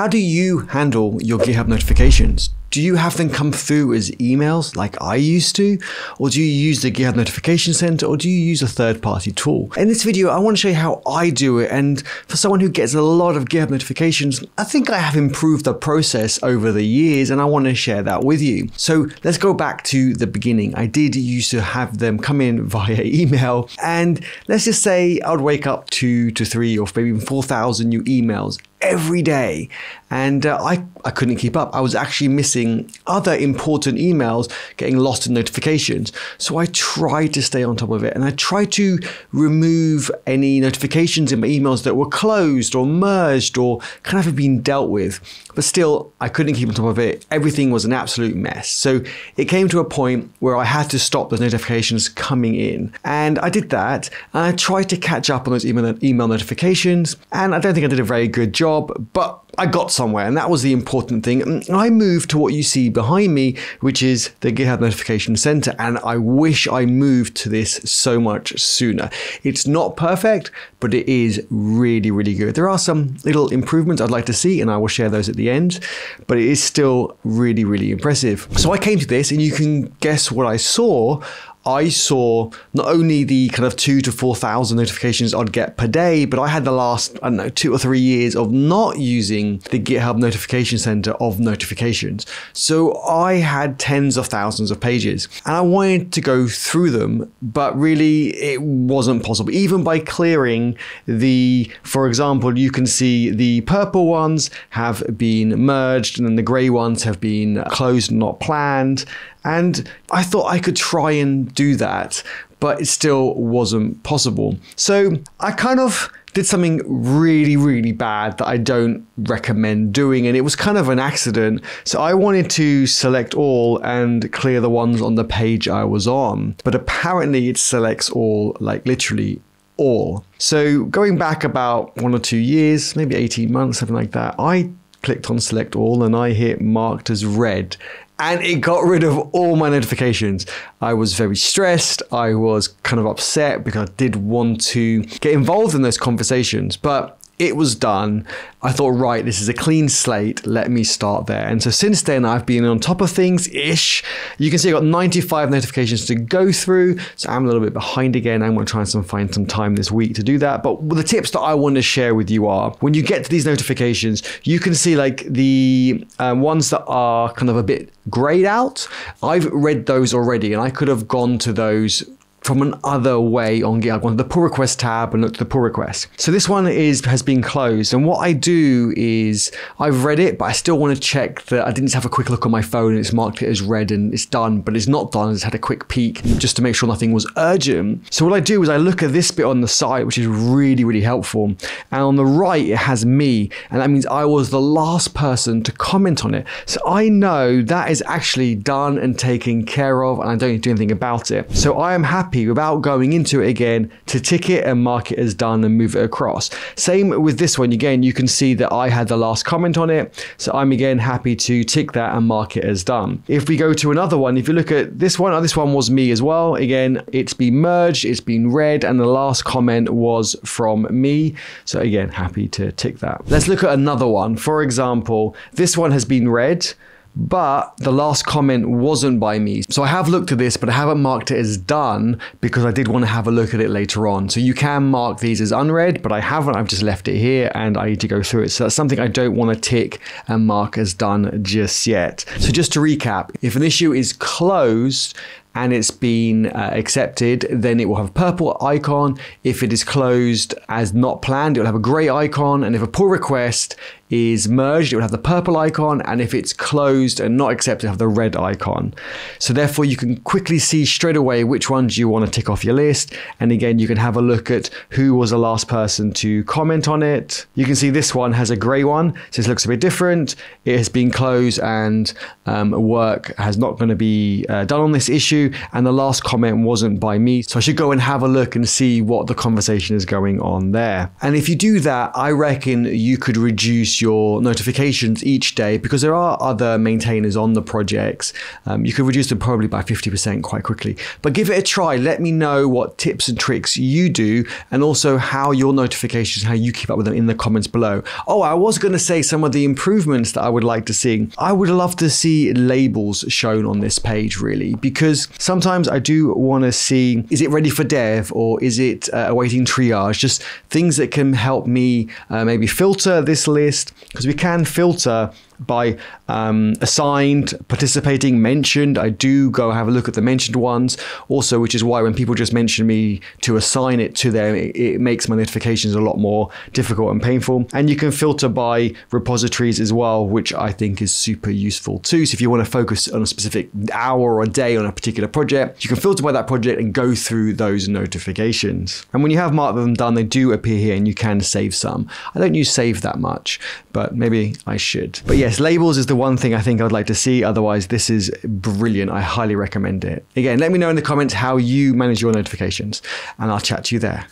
How do you handle your GitHub notifications? Do you have them come through as emails like I used to? Or do you use the GitHub Notification Center, or do you use a third-party tool? In this video, I want to show you how I do it, and for someone who gets a lot of GitHub notifications, I think I have improved the process over the years, and I want to share that with you. So let's go back to the beginning. I did used to have them come in via email, and let's just say I would wake up 2 to 3 or maybe even 4,000 new emails every day, and I couldn't keep up. I was actually missing other important emails, getting lost in notifications. So I tried to stay on top of it, and I tried to remove any notifications in my emails that were closed or merged or kind of have been dealt with. But still, I couldn't keep on top of it. Everything was an absolute mess. So it came to a point where I had to stop those notifications coming in, and I did that, and I tried to catch up on those email notifications, and I don't think I did a very good job, but I got somewhere, and that was the important thing. And I moved to what you see behind me, which is the GitHub Notification Center, and I wish I moved to this so much sooner. It's not perfect, but it is really, really good. There are some little improvements I'd like to see, and I will share those at the end, but it is still really, really impressive. So I came to this, and you can guess what I saw. I saw not only the kind of 2,000 to 4,000 notifications I'd get per day, but I had the last, I don't know, 2 or 3 years of not using the GitHub Notification Center of notifications. So I had tens of thousands of pages, and I wanted to go through them, but really it wasn't possible. Even by clearing the, for example, you can see the purple ones have been merged, and then the gray ones have been closed, not planned. And I thought I could try and do that, but it still wasn't possible. So I kind of did something really, really bad that I don't recommend doing, and it was kind of an accident. So I wanted to select all and clear the ones on the page I was on, but apparently it selects all, like literally all. So going back about 1 or 2 years, maybe 18 months, something like that, I clicked on select all and I hit marked as red, and it got rid of all my notifications. I was very stressed. I was kind of upset because I did want to get involved in those conversations, but it was done. I thought, right, this is a clean slate. Let me start there. And so since then, I've been on top of things-ish. You can see I've got 95 notifications to go through. So I'm a little bit behind again. I'm gonna try and find some time this week to do that. But the tips that I want to share with you are, when you get to these notifications, you can see like the ones that are kind of a bit grayed out. I've read those already, and I could have gone to those from another way on GitHub. I went to the pull request tab and looked at the pull request. So this one has been closed. And what I do is I've read it, but I still want to check that I didn't have a quick look on my phone and it's marked it as red and it's done, but it's not done. I just had a quick peek just to make sure nothing was urgent. So what I do is I look at this bit on the side, which is really, really helpful. And on the right, it has me. And that means I was the last person to comment on it. So I know that is actually done and taken care of, and I don't need to do anything about it. So I am happy without going into it again to tick it and mark it as done and move it across. Same with this one. Again, you can see that I had the last comment on it. So I'm again happy to tick that and mark it as done. If we go to another one, if you look at this one was me as well. Again, it's been merged, it's been read, and the last comment was from me. So again, happy to tick that. Let's look at another one. For example, this one has been read, but the last comment wasn't by me. So I have looked at this, but I haven't marked it as done because I did want to have a look at it later on. So you can mark these as unread, but I haven't. I've just left it here and I need to go through it. So that's something I don't want to tick and mark as done just yet. So just to recap, if an issue is closed and it's been accepted, then it will have a purple icon. If it is closed as not planned, it will have a gray icon. And if a pull request is merged, it will have the purple icon. And if it's closed and not accepted, it will have the red icon. So therefore you can quickly see straight away which ones you want to tick off your list. And again, you can have a look at who was the last person to comment on it. You can see this one has a gray one, so this looks a bit different. It has been closed and work has not going to be done on this issue. to, and the last comment wasn't by me. So I should go and have a look and see what the conversation is going on there. And if you do that, I reckon you could reduce your notifications each day, because there are other maintainers on the projects. You could reduce them probably by 50% quite quickly, but give it a try. Let me know what tips and tricks you do, and also how your notifications, how you keep up with them in the comments below. Oh, I was going to say some of the improvements that I would like to see. I would love to see labels shown on this page, really, because sometimes I do want to see, is it ready for dev, or is it awaiting triage? Just things that can help me maybe filter this list, because we can filter by assigned, participating, mentioned. I do go have a look at the mentioned ones also, which is why when people just mention me to assign it to them, it makes my notifications a lot more difficult and painful. And you can filter by repositories as well, which I think is super useful too. So if you want to focus on a specific hour or day on a particular project, you can filter by that project and go through those notifications. And when you have marked them done, they do appear here, and you can save some. I don't use save that much, but maybe I should. But yeah, labels is the one thing I think I'd like to see. Otherwise, this is brilliant. I highly recommend it. Again, let me know in the comments how you manage your notifications, and I'll chat to you there.